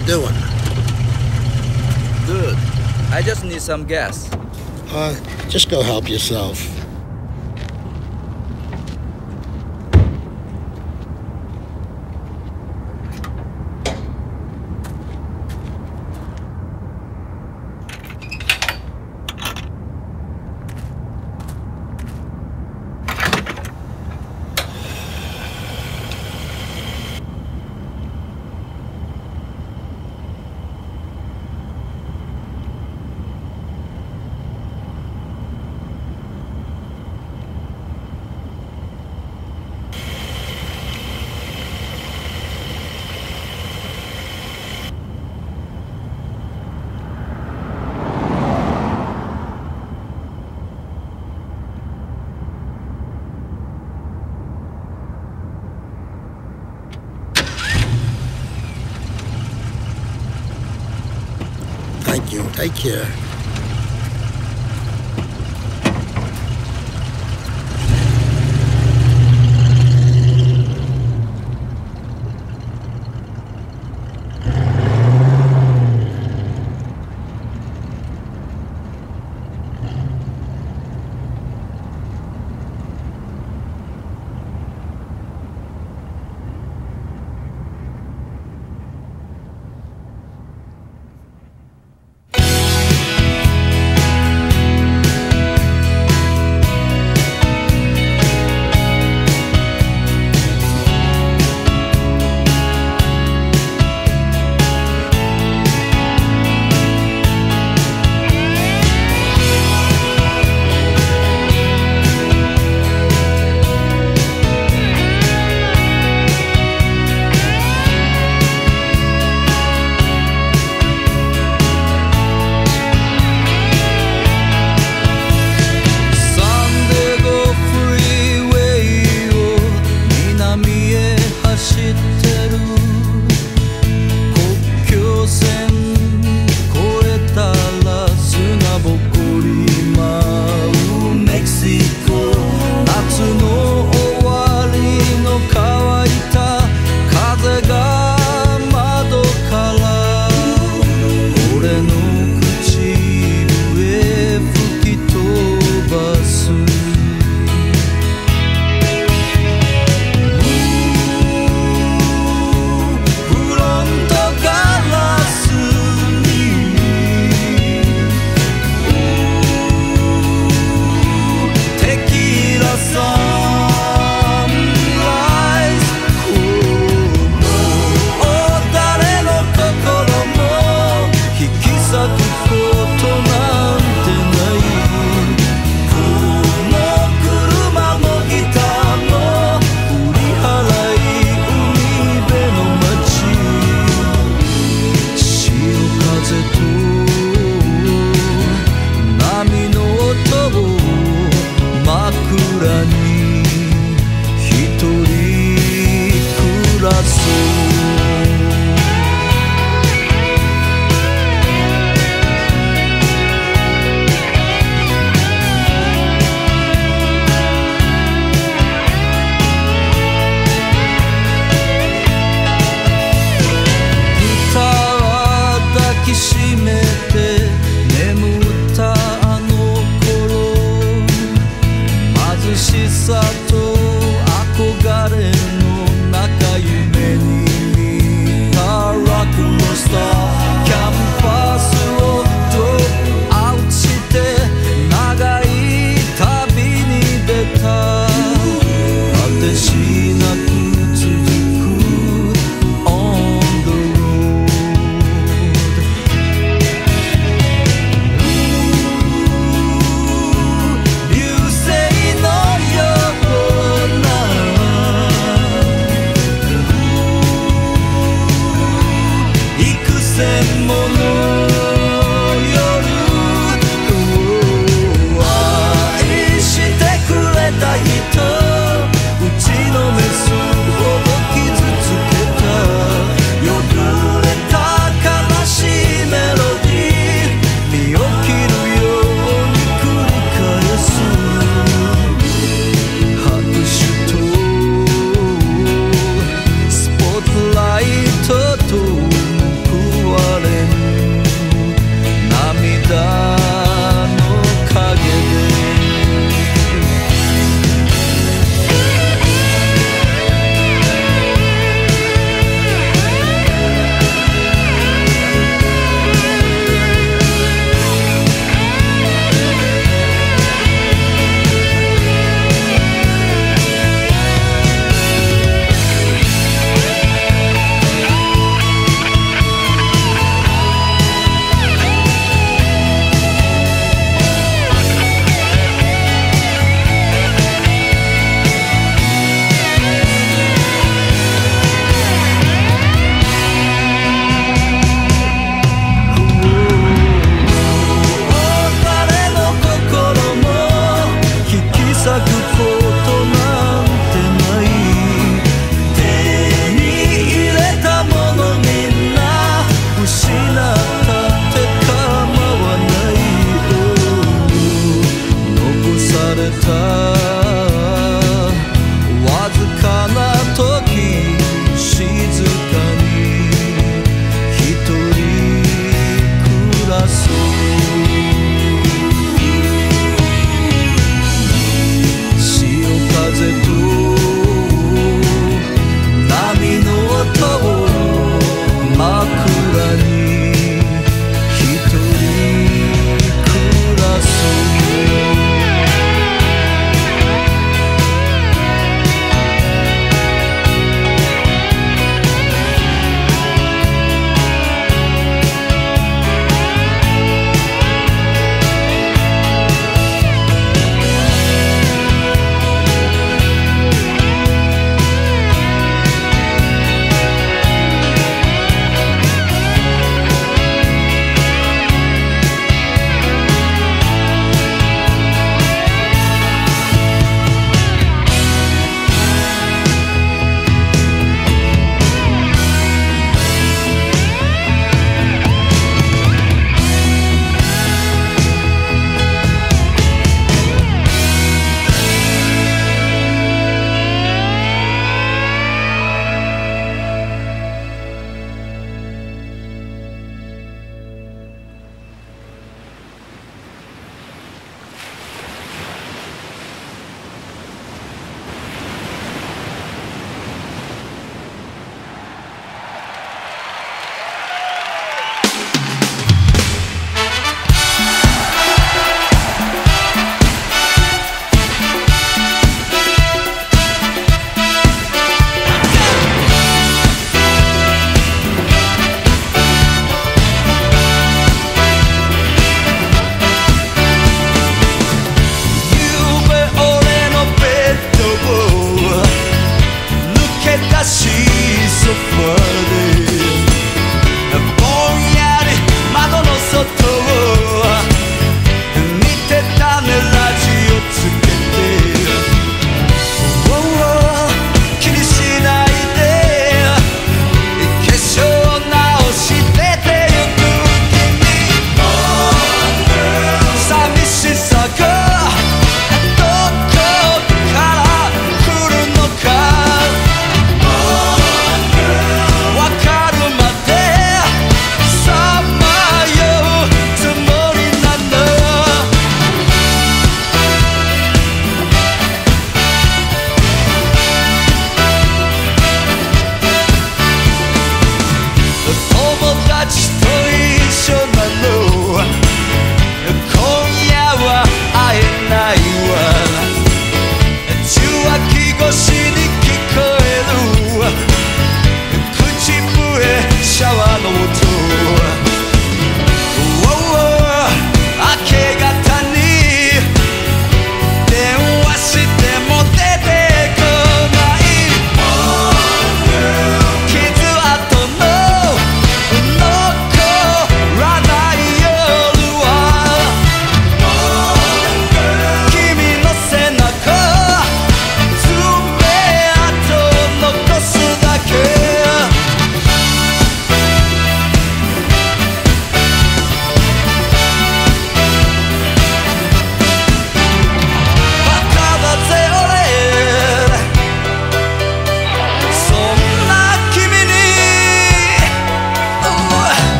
you doing? Good. I just need some gas. Just go help yourself. You take care.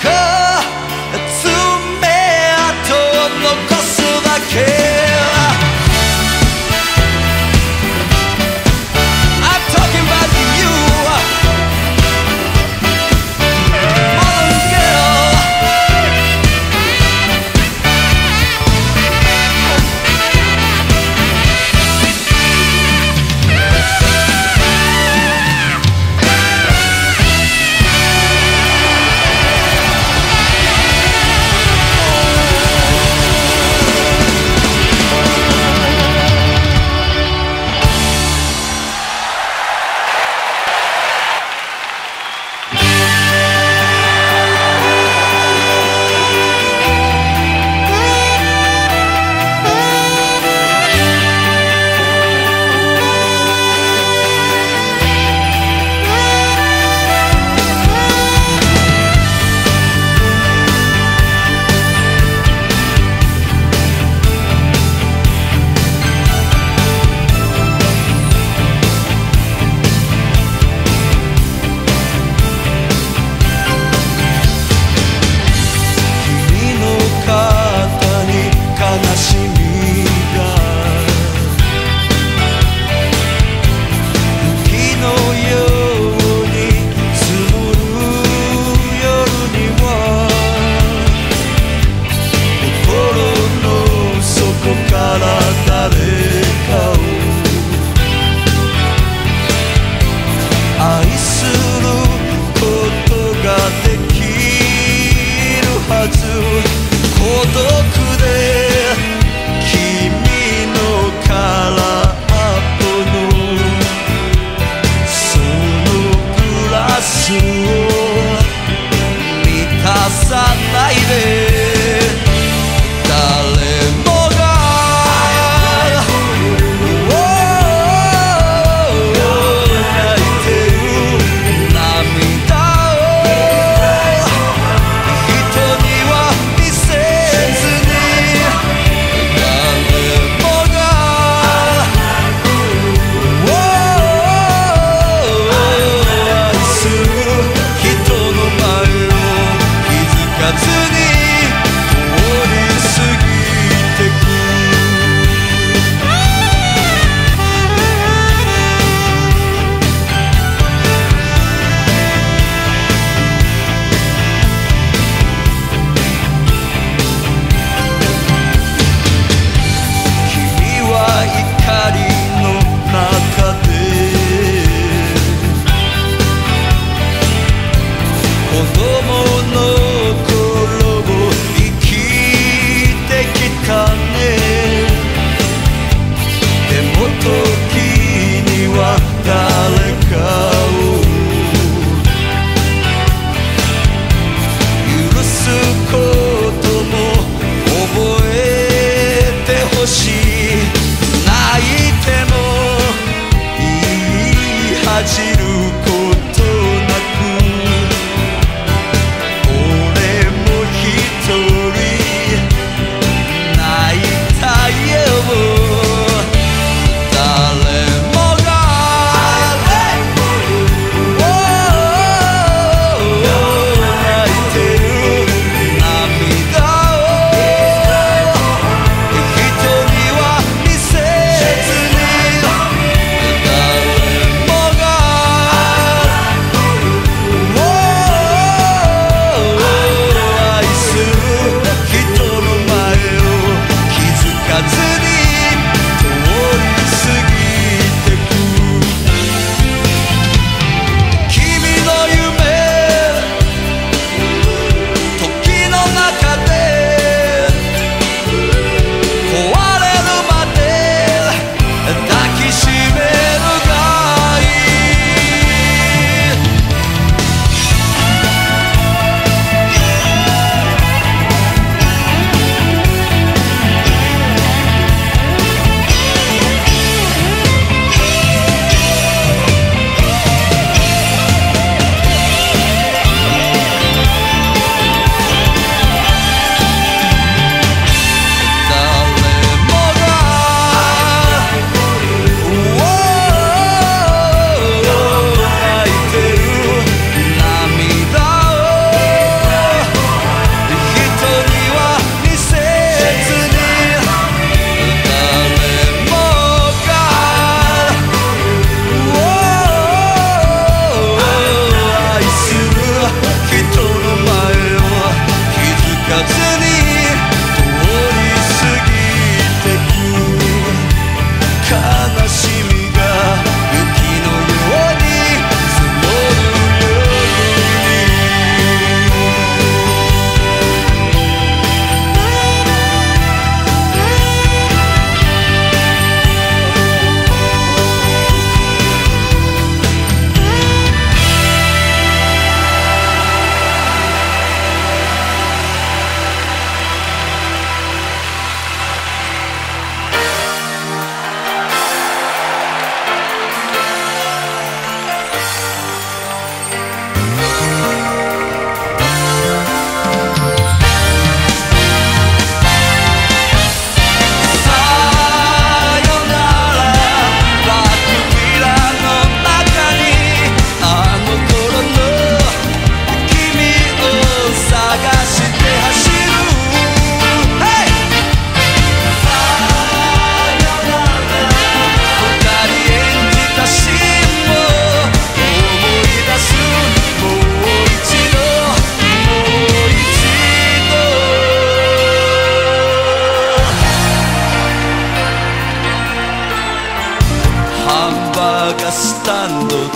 Come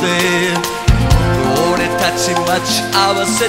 で俺たち待ち合わせ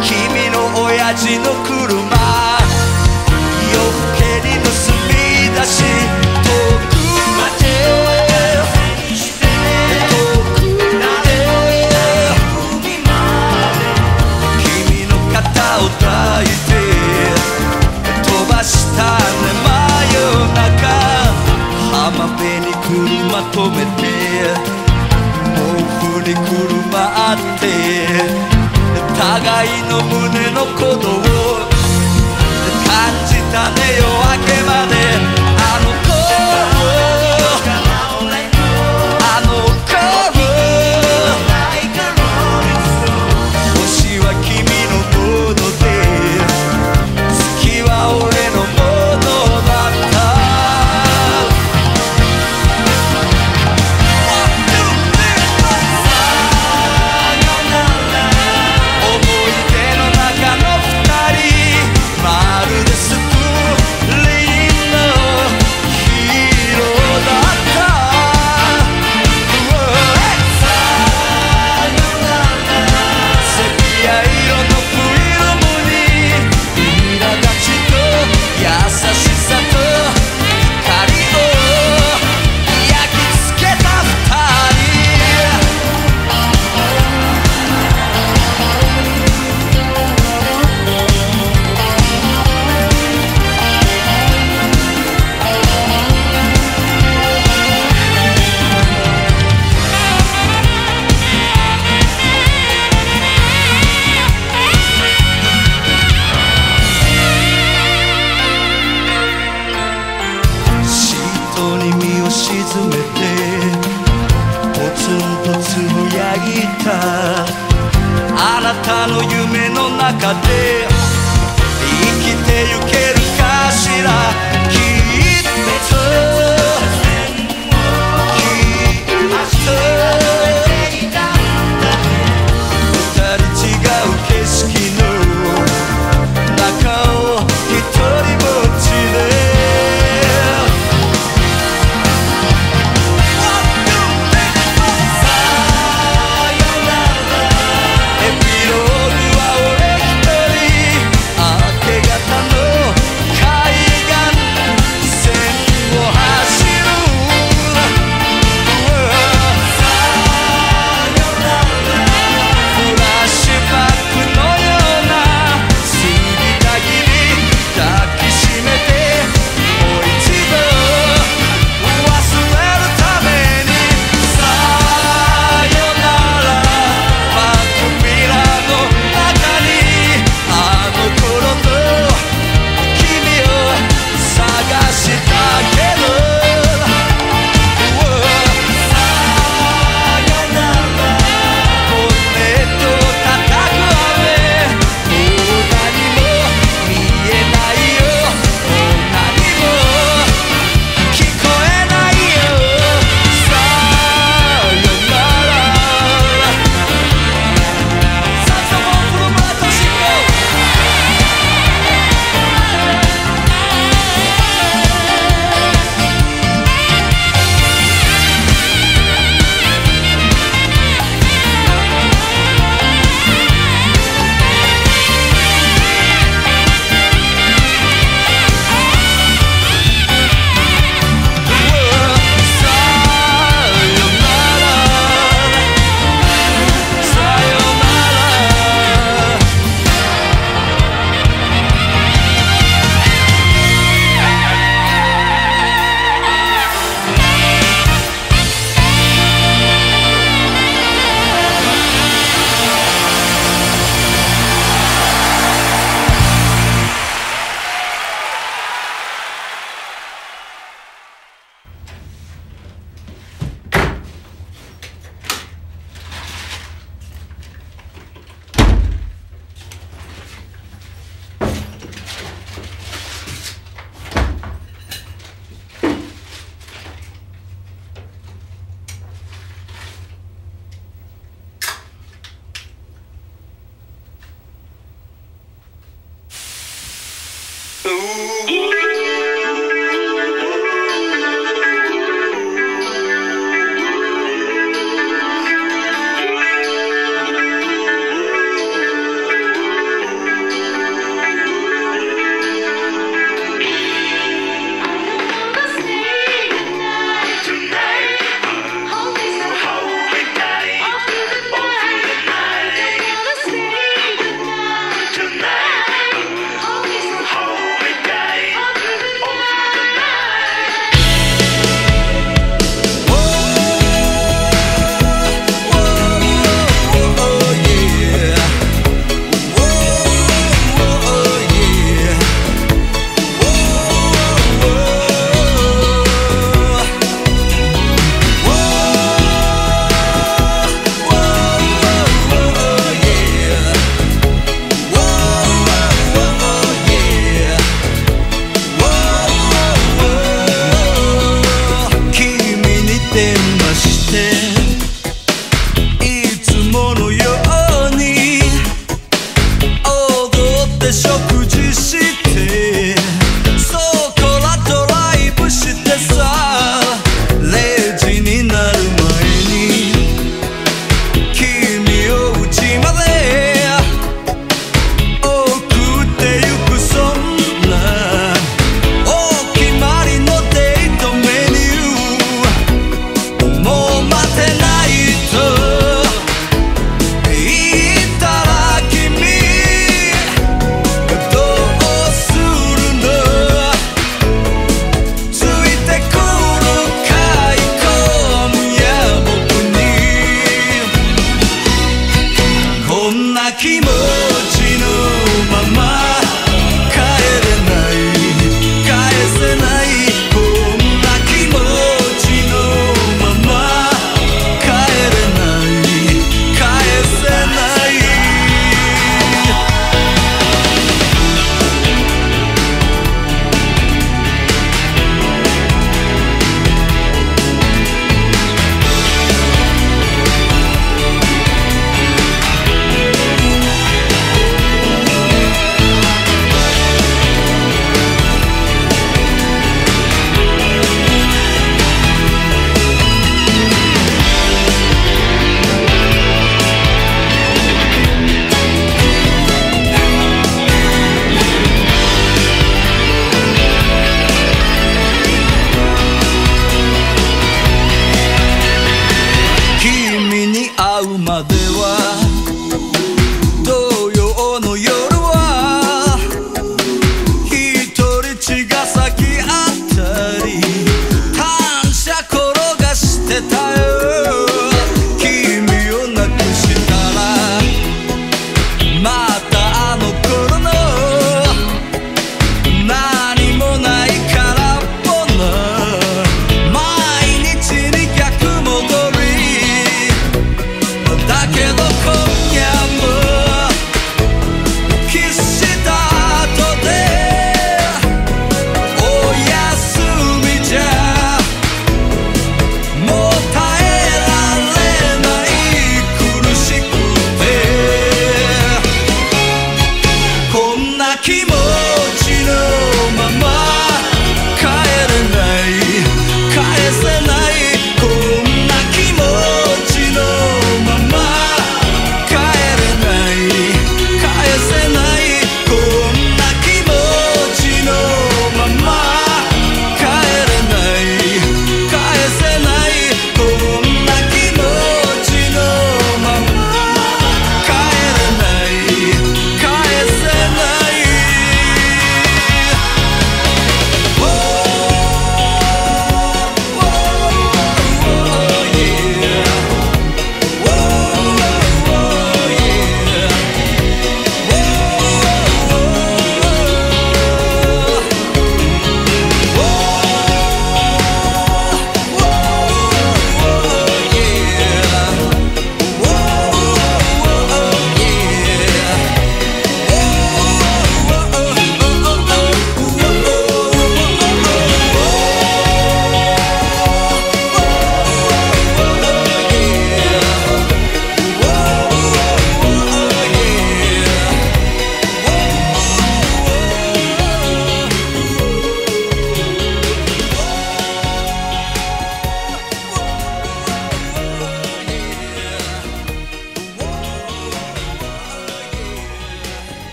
君の親父の車夜更けに盗み出し遠くまで君の肩を抱いて飛ばしたね真夜中浜辺に車止めて毛布にくるまって互いの胸の鼓動を感じたね夜明けまであの頃星は君のボードで月は俺のもの食事してそこらドライブしてさ、0時になる前に君を家まで送ってゆく、そんなお決まりのデートメニュー、もう待てないと気持ちのまま帰れない、返せない、こんな気持ちのまま帰れない、気持ちのまま帰れない、返せない、こんな気持ちのまま帰れない、返せない、こんな気持ちのまま帰れない、返せない、こんな気持ちのまま帰れない、返せない。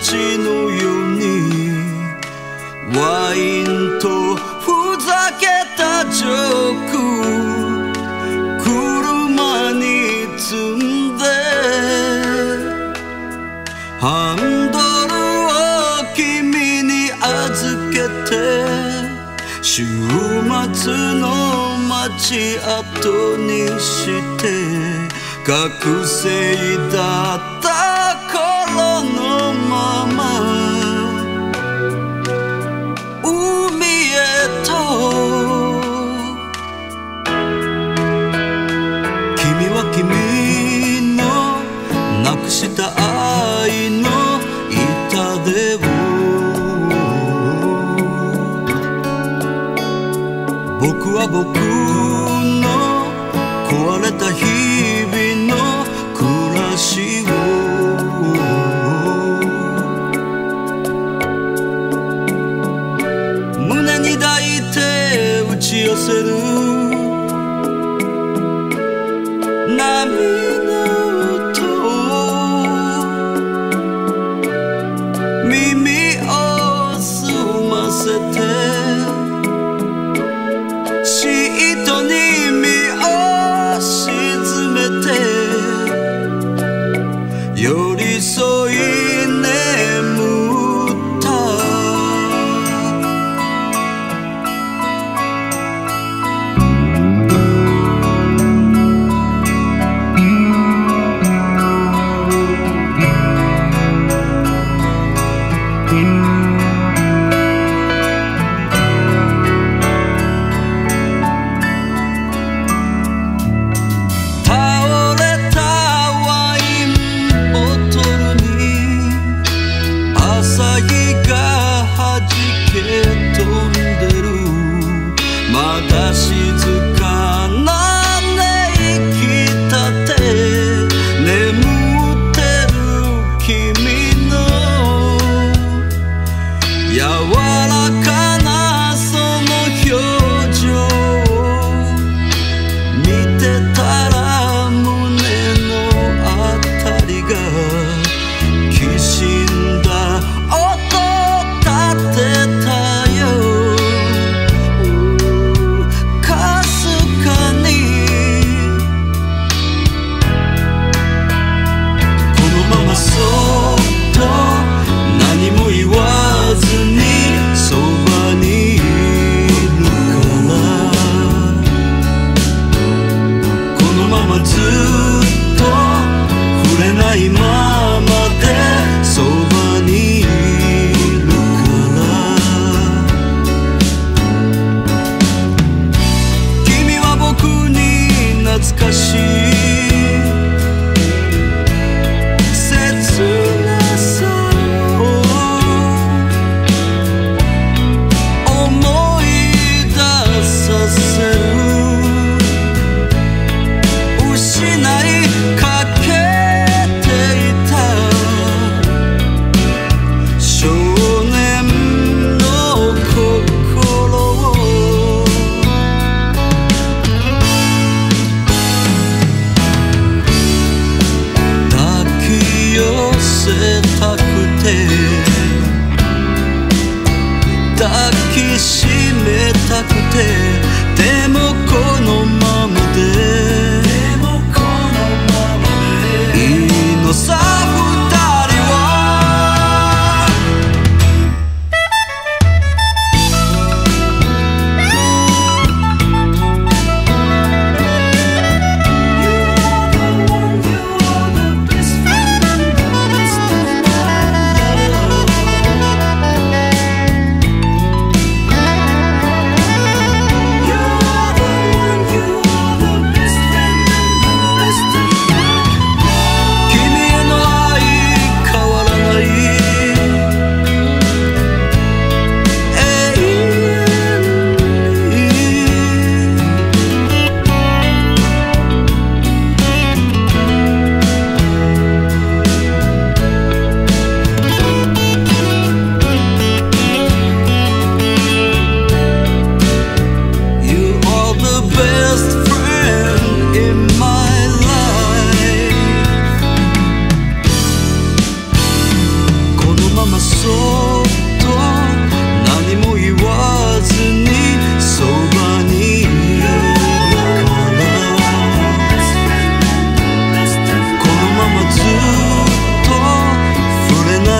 ちのようにワインとふざけたジョーク車に積んでハンドルを君に預けて週末の街跡にして学生だった頃のまま海へと君は君のなくした愛の痛手を僕は僕の壊れた日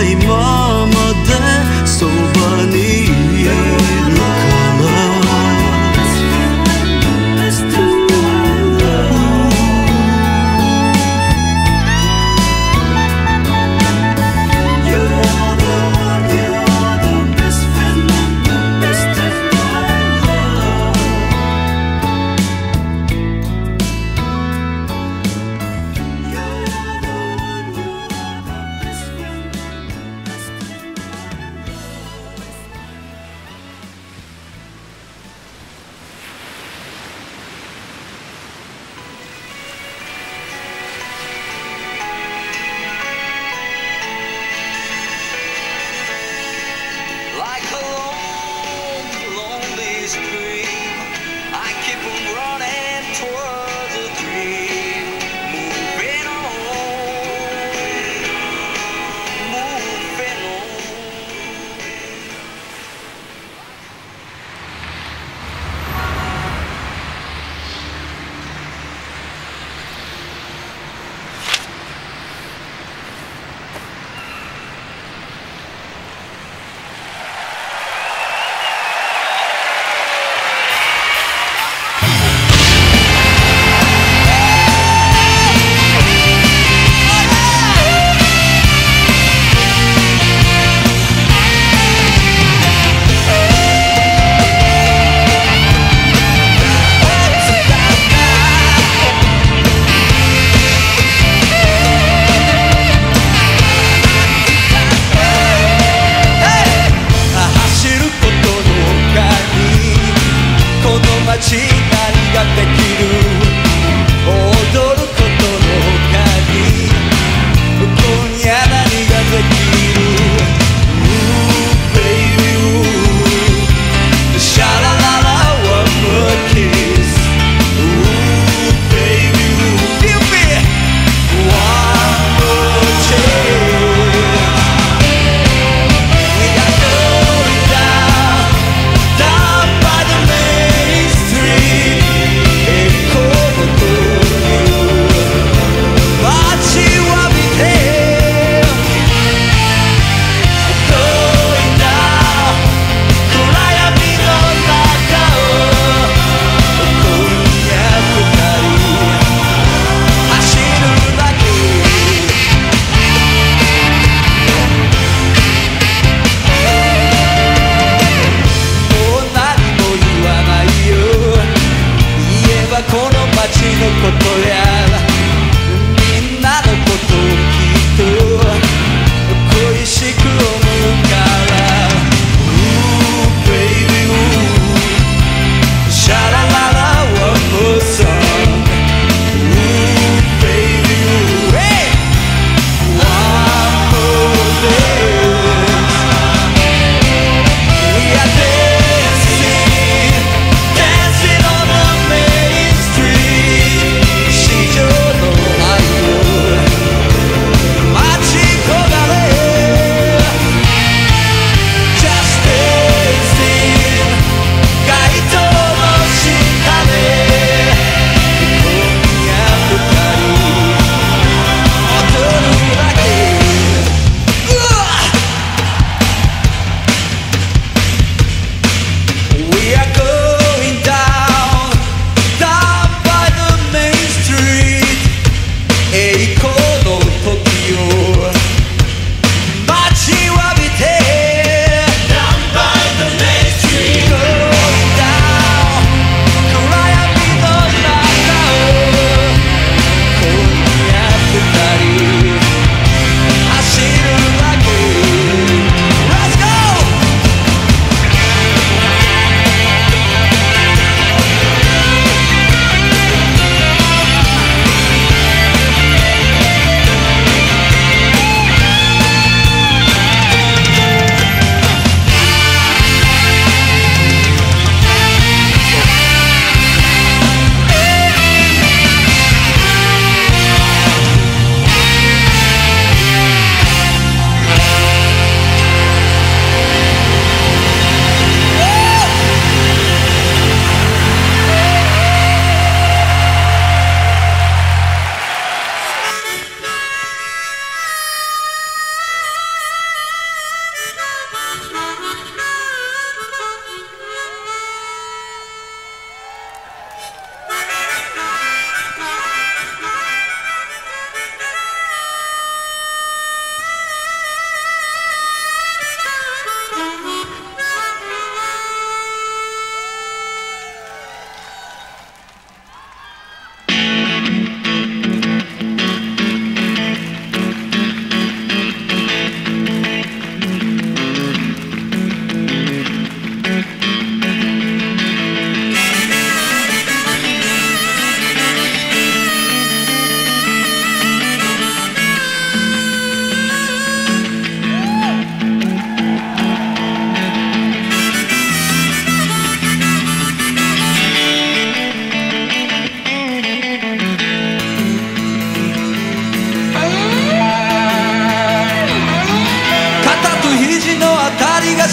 ないままでそばにいる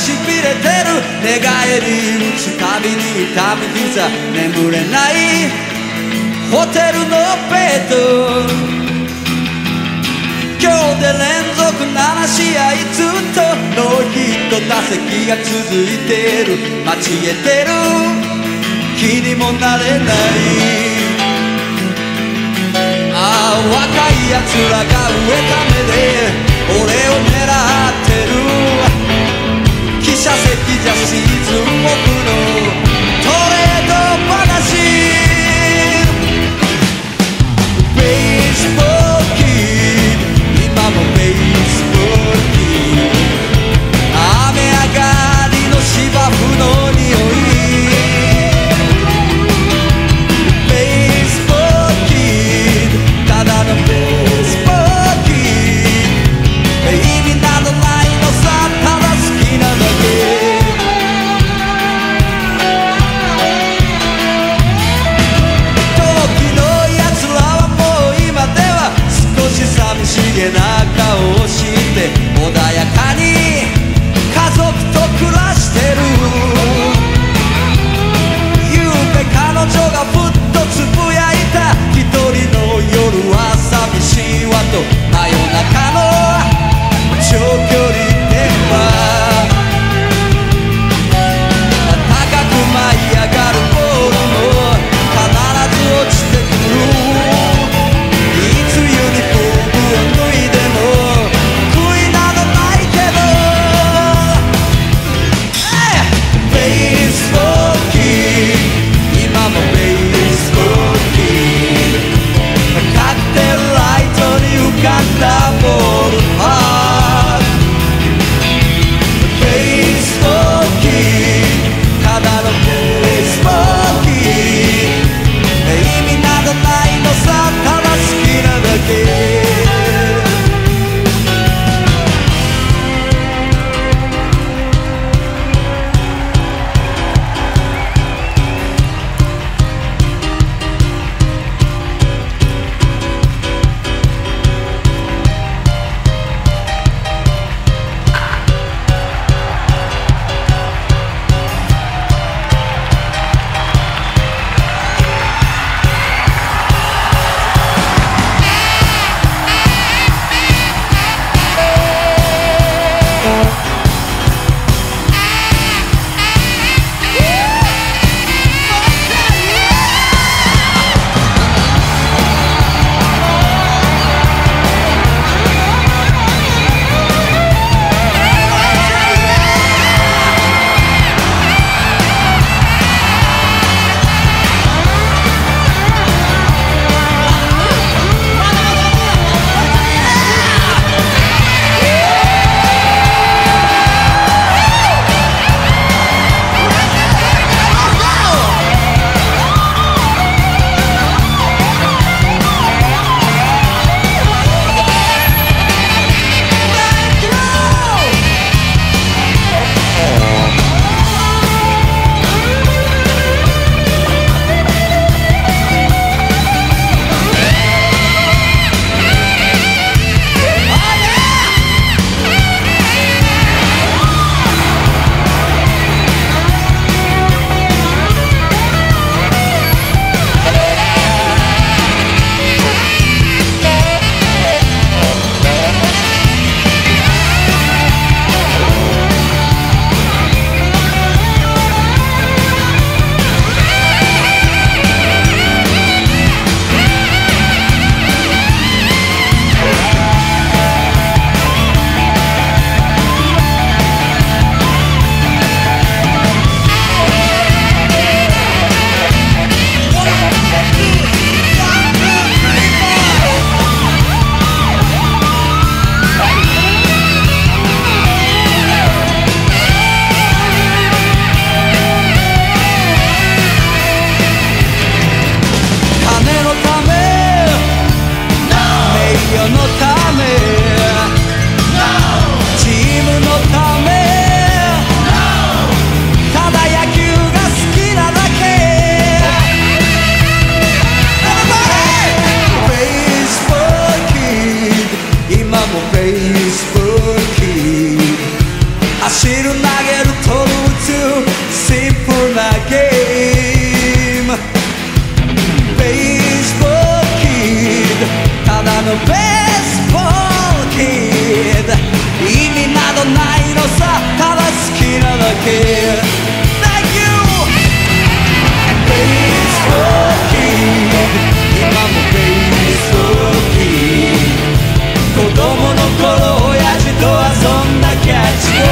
しびれてる寝返り打つたびに痛み膝眠れないホテルのベッド今日で連続7試合ずっとノーヒット打席が続いてる間違えてる気にもなれない若い奴らが植えた目で俺を狙ってる汽車席じゃシーズンオフのトレード話ベースボールキー今もベースボールキー雨上がりの芝生の匂いただのベースボールキー走る、投げる、取る、打つ Simple なゲーム Baseball Kid ただの Baseball Kid 意味などないのさ、ただ好きなだけ Thank you Baseball Kid 今も Baseball Kid 子供の頃親父と遊んだキャッチボール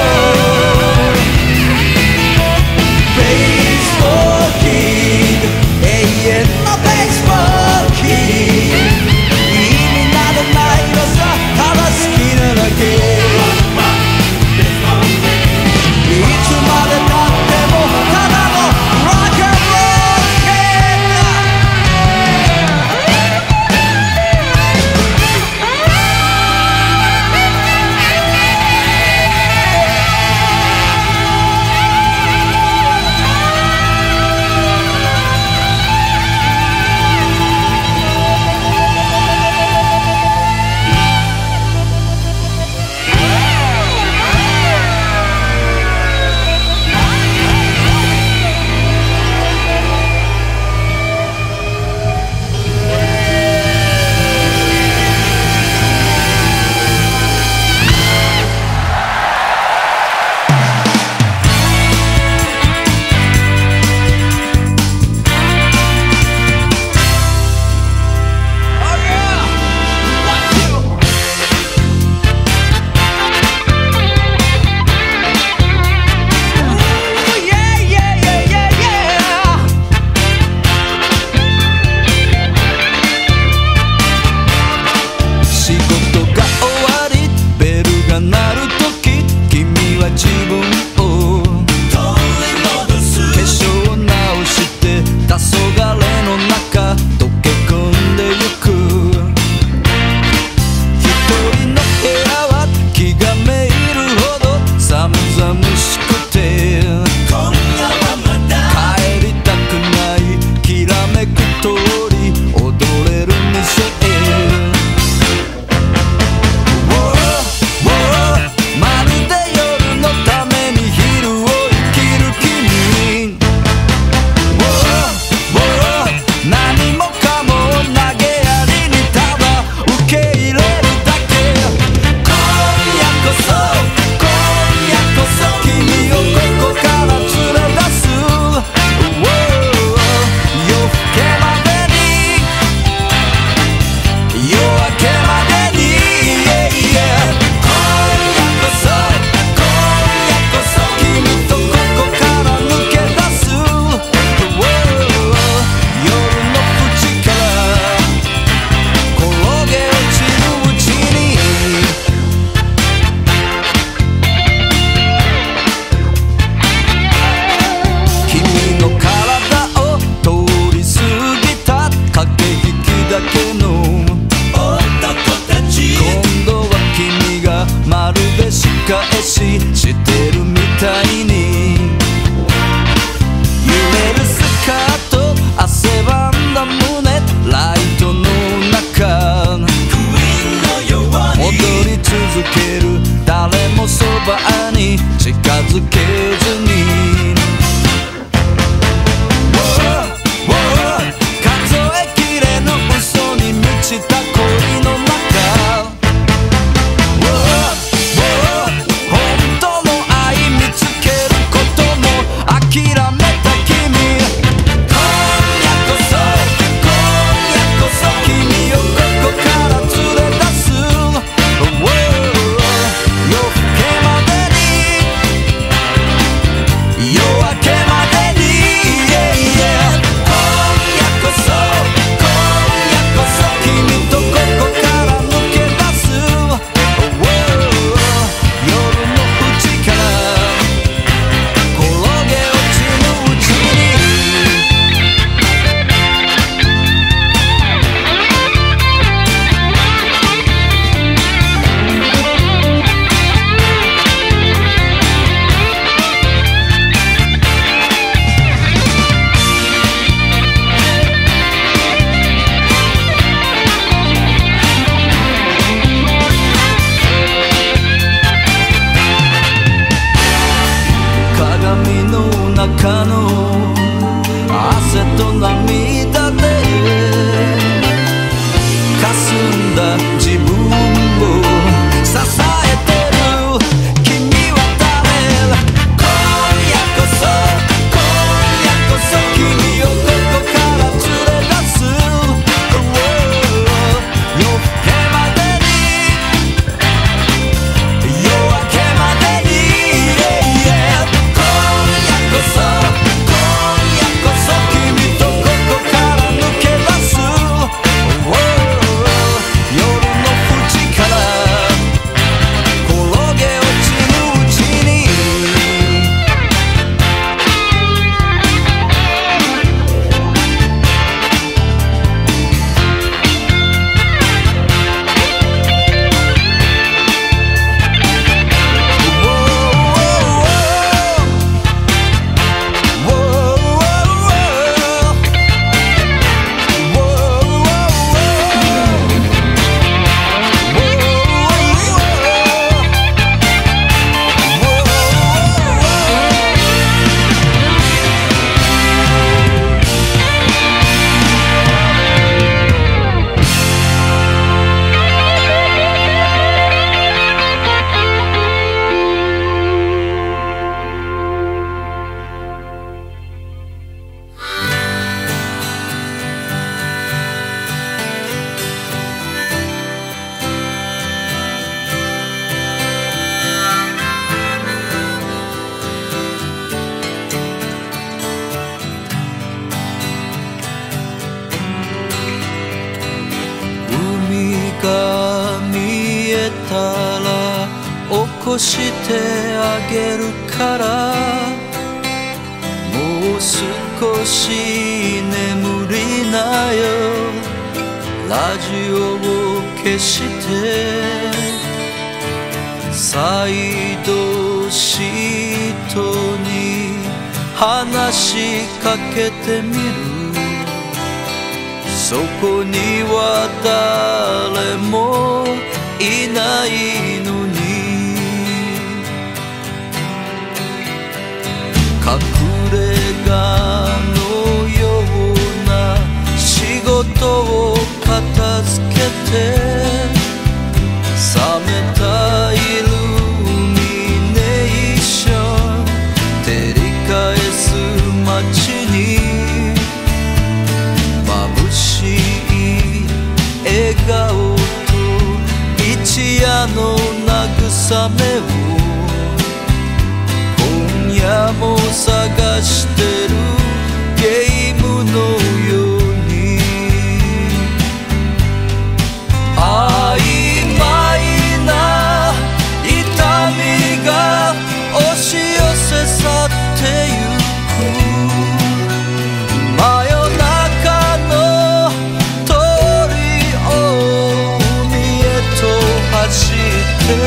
可能汗と涙で霞んだ自分を支えてる君は誰？今夜こそ君をここから連れ出す。夜更けまでに今夜こそ君とここから抜け出す。夜の淵から転げ落ちるうちにしてあげるから、もう少し眠りなよ。ラジオを消して再度シートに話しかけてみる。そこには誰もいないのに隠れ家のような仕事を片付けて冷めたイルミネーション照り返す街に眩しい笑顔と一夜の慰めを今も探してるゲームのように曖昧な痛みが押し寄せ去ってゆく真夜中の通りを海へと走ってる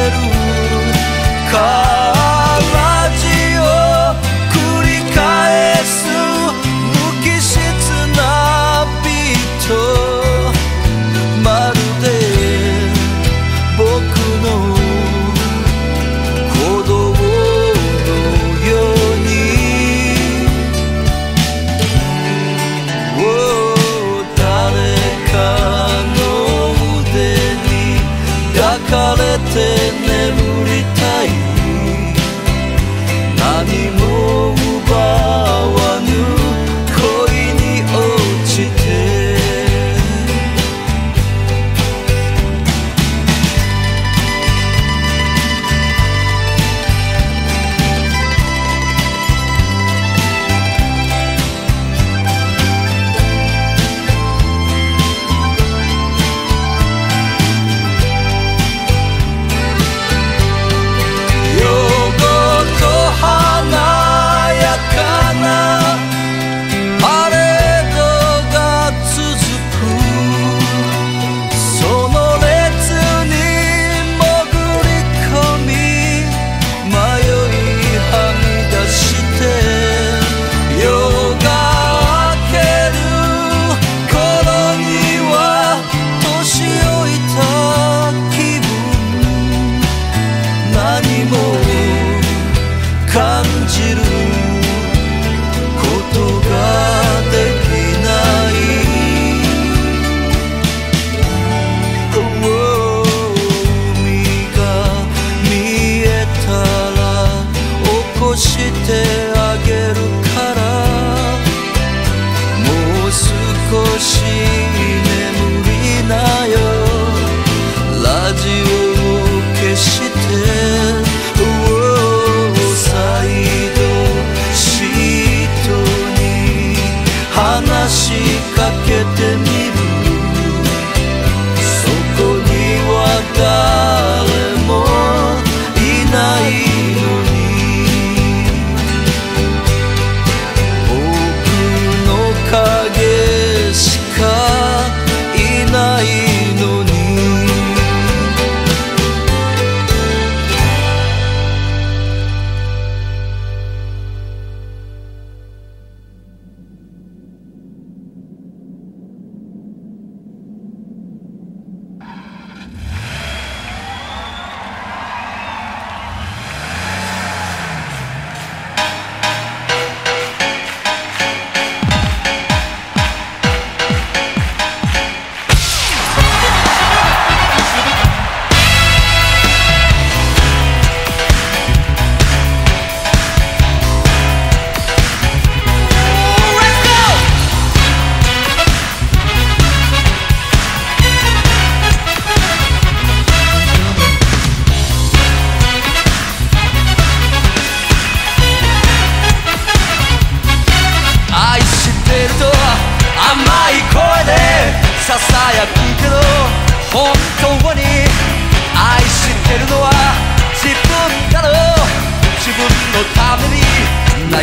感じる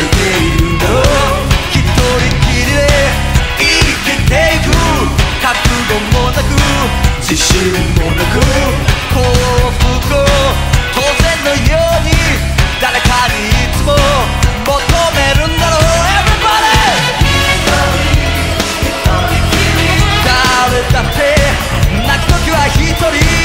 いているの。一人きりで生きていく覚悟もなく自信もなく幸福を当然のように誰かにいつも求めるんだろう。 Everybody 誰だって泣く時は一人。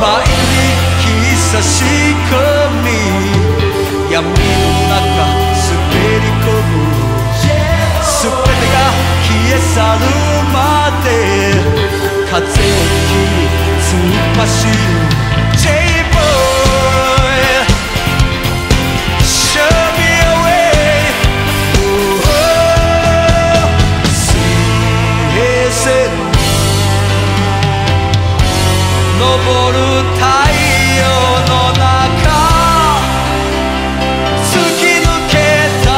倍に久し込み闇の中滑り込む全てが消え去るまで風を切り突っ走る J-Boy Show me a way、oh、水平線昇る太陽の中突き抜けたい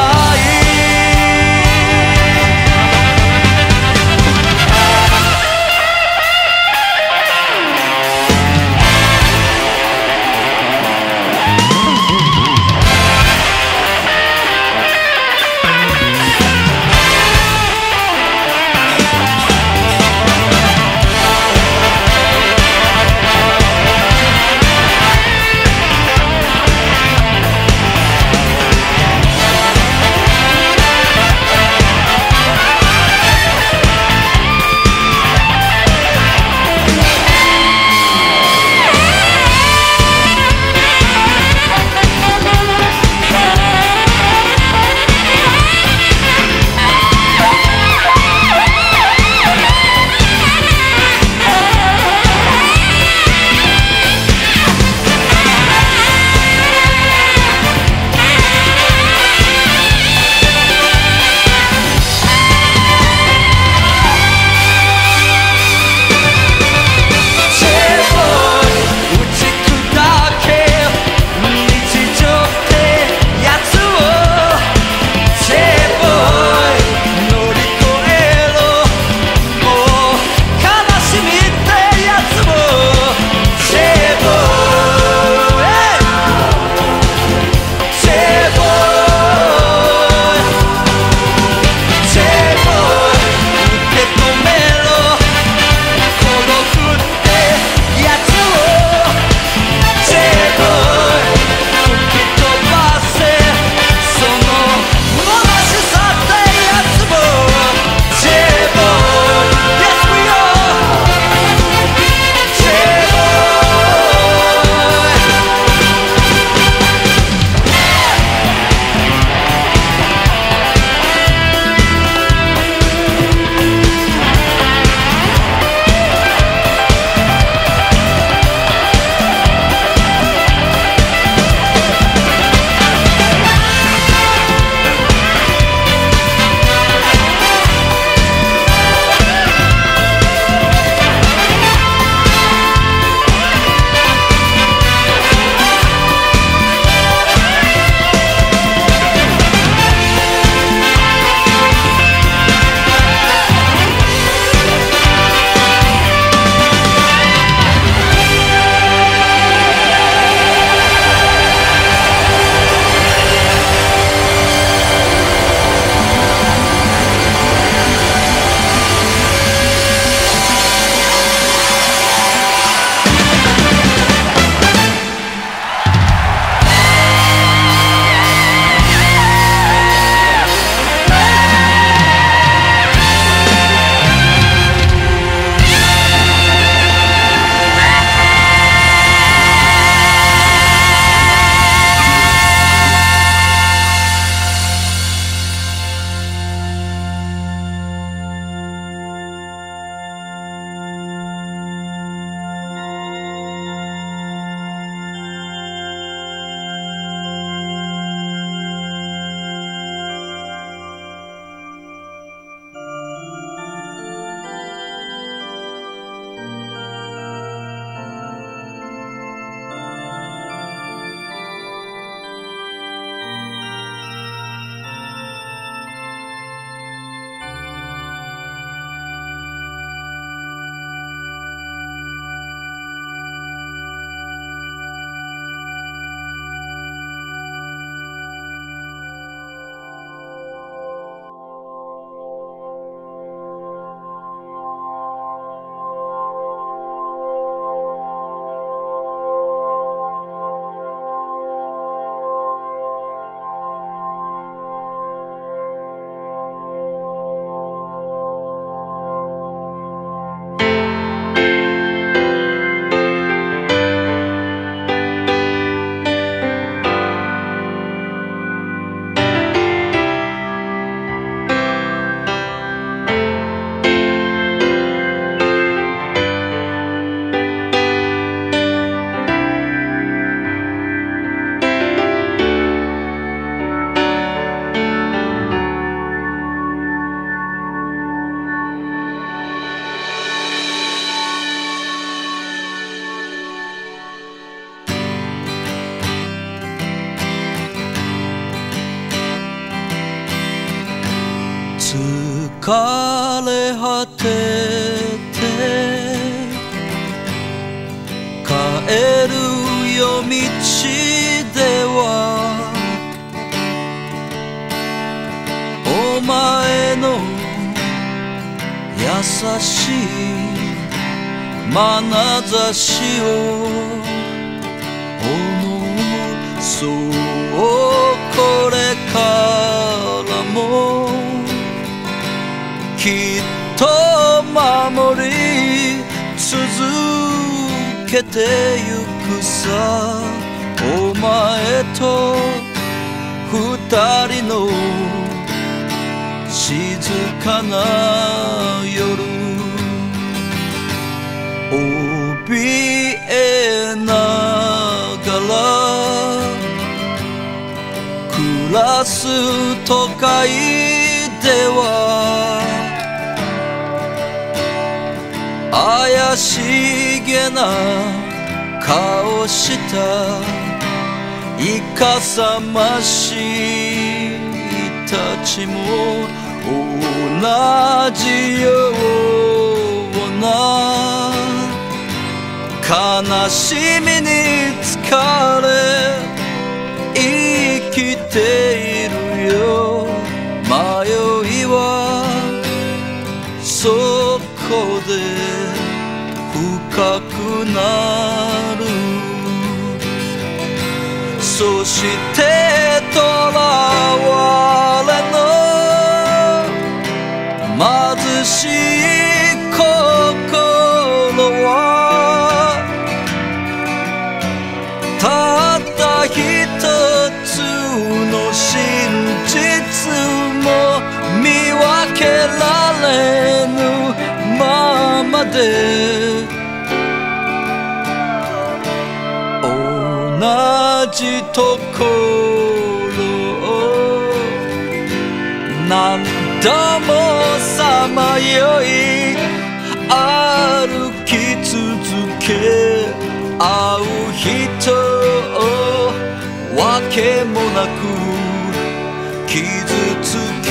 枯れ果てて帰る夜道ではお前の優しい眼差しを思う。そうこれからもきっと守り続けてゆくさ、お前と二人の静かな夜。怯えながら暮らす都会では怪しげな顔したイカサマシたちも同じような悲しみに疲れ生きているよ。迷いはそこで深くなる。そして囚われの貧しい心はたった一つの真実も見分けられぬままで同じところを何度もさまよい歩き続け会う人をわけもなく傷つけ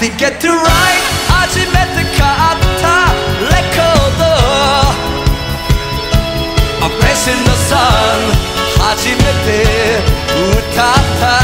to get to right 初めて買ったレコード I'm pressing the sun 初めて歌った